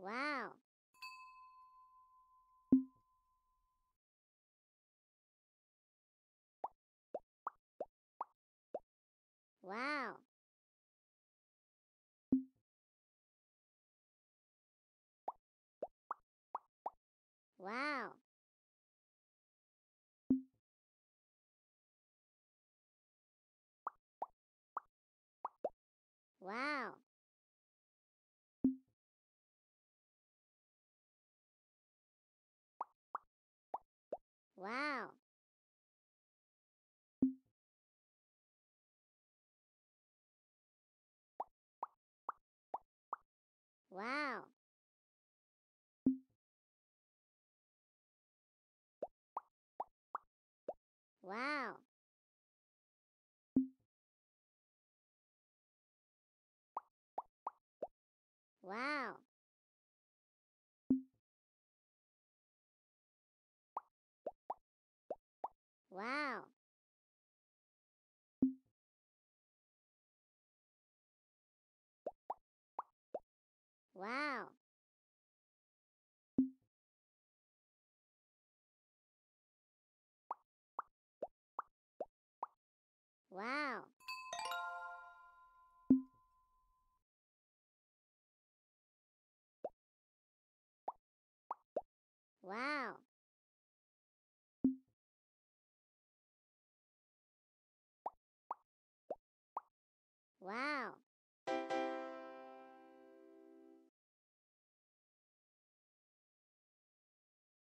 Wow. Wow. Wow. Wow. Wow. Wow. Wow. Wow. Wow. Wow. Wow. Wow. Wow.